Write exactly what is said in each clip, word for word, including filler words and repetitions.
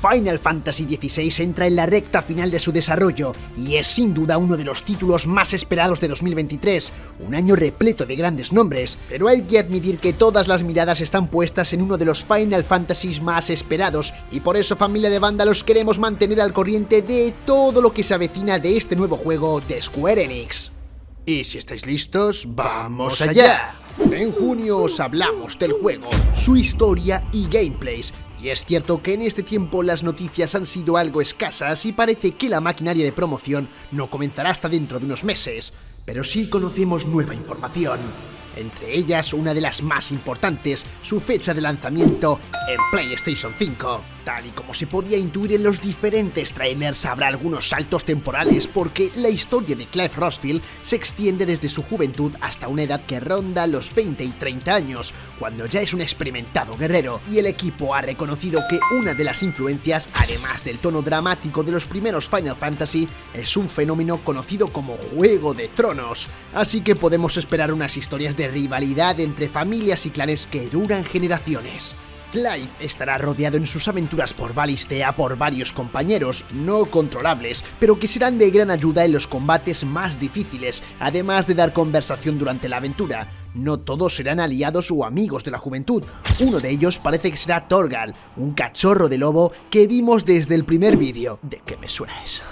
Final Fantasy dieciséis entra en la recta final de su desarrollo y es sin duda uno de los títulos más esperados de dos mil veintitrés, un año repleto de grandes nombres, pero hay que admitir que todas las miradas están puestas en uno de los Final Fantasies más esperados y por eso Familia de Vándalos queremos mantener al corriente de todo lo que se avecina de este nuevo juego de Square Enix. Y si estáis listos, ¡vamos allá! En junio os hablamos del juego, su historia y gameplays. Y es cierto que en este tiempo las noticias han sido algo escasas y parece que la maquinaria de promoción no comenzará hasta dentro de unos meses, pero sí conocemos nueva información. Entre ellas, una de las más importantes, su fecha de lanzamiento en PlayStation cinco. Tal y como se podía intuir en los diferentes trailers, habrá algunos saltos temporales porque la historia de Clive Rosfield se extiende desde su juventud hasta una edad que ronda los veinte y treinta años, cuando ya es un experimentado guerrero, y el equipo ha reconocido que una de las influencias, además del tono dramático de los primeros Final Fantasy, es un fenómeno conocido como Juego de Tronos, así que podemos esperar unas historias de rivalidad entre familias y clanes que duran generaciones. Clive estará rodeado en sus aventuras por Valisthea por varios compañeros no controlables, pero que serán de gran ayuda en los combates más difíciles, además de dar conversación durante la aventura. No todos serán aliados o amigos de la juventud, uno de ellos parece que será Torgal, un cachorro de lobo que vimos desde el primer vídeo. ¿De qué me suena eso?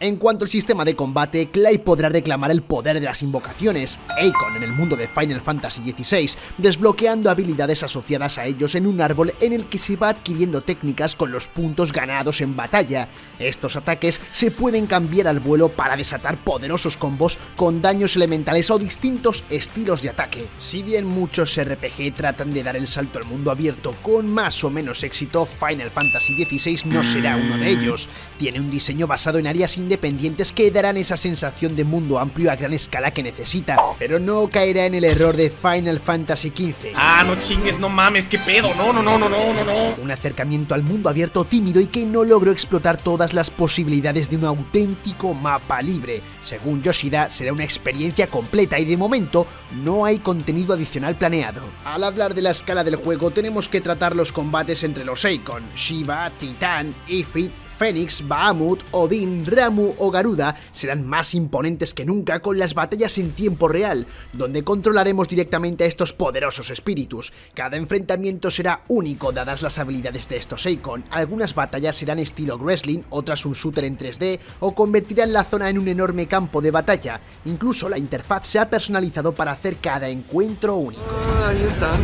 En cuanto al sistema de combate, Clive podrá reclamar el poder de las invocaciones, Eikon en el mundo de Final Fantasy dieciséis, desbloqueando habilidades asociadas a ellos en un árbol en el que se va adquiriendo técnicas con los puntos ganados en batalla. Estos ataques se pueden cambiar al vuelo para desatar poderosos combos con daños elementales o distintos estilos de ataque. Si bien muchos R P G tratan de dar el salto al mundo abierto con más o menos éxito, Final Fantasy dieciséis no será uno de ellos. Tiene un diseño basado en áreas independientes independientes que darán esa sensación de mundo amplio a gran escala que necesita, pero no caerá en el error de Final Fantasy quince. Ah, no chingues, no mames, qué pedo, no, no, no, no, no, no, no. Un acercamiento al mundo abierto tímido y que no logró explotar todas las posibilidades de un auténtico mapa libre. Según Yoshida, será una experiencia completa y de momento no hay contenido adicional planeado. Al hablar de la escala del juego, tenemos que tratar los combates entre los Eikon, Shiva, Titan, Ifrit, Fénix, Bahamut, Odin, Ramu o Garuda serán más imponentes que nunca con las batallas en tiempo real, donde controlaremos directamente a estos poderosos espíritus. Cada enfrentamiento será único dadas las habilidades de estos Eikon. Algunas batallas serán estilo wrestling, otras un shooter en tres D o convertirán la zona en un enorme campo de batalla. Incluso la interfaz se ha personalizado para hacer cada encuentro único. Ah, ahí están.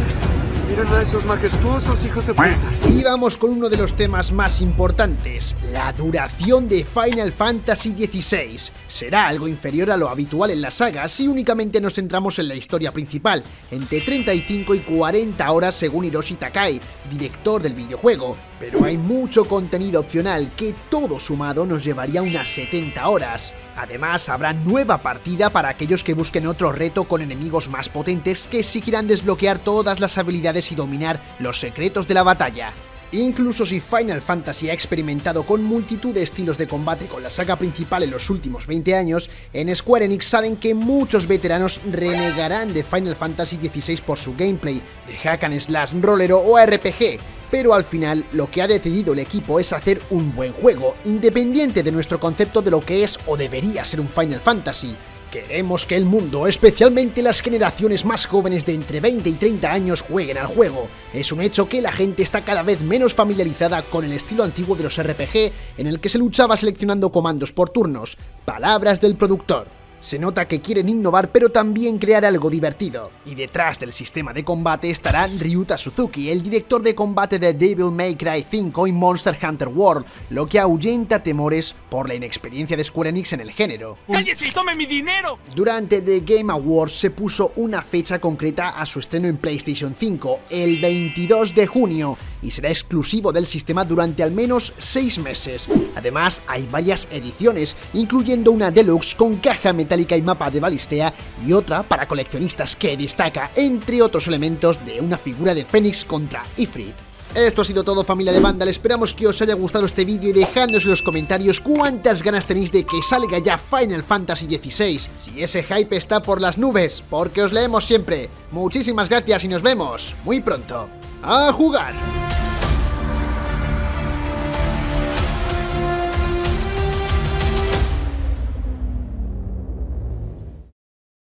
Miren a esos majestuosos hijos de puta. Y vamos con uno de los temas más importantes, la duración de Final Fantasy dieciséis. Será algo inferior a lo habitual en la saga si únicamente nos centramos en la historia principal, entre treinta y cinco y cuarenta horas según Hiroshi Takai, director del videojuego. Pero hay mucho contenido opcional que todo sumado nos llevaría unas setenta horas. Además, habrá nueva partida para aquellos que busquen otro reto con enemigos más potentes que exigirán desbloquear todas las habilidades y dominar los secretos de la batalla. Incluso si Final Fantasy ha experimentado con multitud de estilos de combate con la saga principal en los últimos veinte años, en Square Enix saben que muchos veteranos renegarán de Final Fantasy dieciséis por su gameplay de hack and slash, rollero o R P G, pero al final lo que ha decidido el equipo es hacer un buen juego, independiente de nuestro concepto de lo que es o debería ser un Final Fantasy. Queremos que el mundo, especialmente las generaciones más jóvenes de entre veinte y treinta años, jueguen al juego. Es un hecho que la gente está cada vez menos familiarizada con el estilo antiguo de los R P G, en el que se luchaba seleccionando comandos por turnos. Palabras del productor. Se nota que quieren innovar pero también crear algo divertido. Y detrás del sistema de combate estará Ryuta Suzuki, el director de combate de Devil May Cry cinco y Monster Hunter World, lo que ahuyenta temores por la inexperiencia de Square Enix en el género. ¡Cállese y tome mi dinero! Durante The Game Awards se puso una fecha concreta a su estreno en PlayStation cinco, el veintidós de junio, y será exclusivo del sistema durante al menos seis meses. Además, hay varias ediciones, incluyendo una deluxe con caja metálica y mapa de Valisthea y otra para coleccionistas que destaca, entre otros elementos, de una figura de Fénix contra Ifrit. Esto ha sido todo, familia de Vandal, esperamos que os haya gustado este vídeo y dejadnos en los comentarios cuántas ganas tenéis de que salga ya Final Fantasy dieciséis, si ese hype está por las nubes, porque os leemos siempre. Muchísimas gracias y nos vemos muy pronto. ¡A jugar!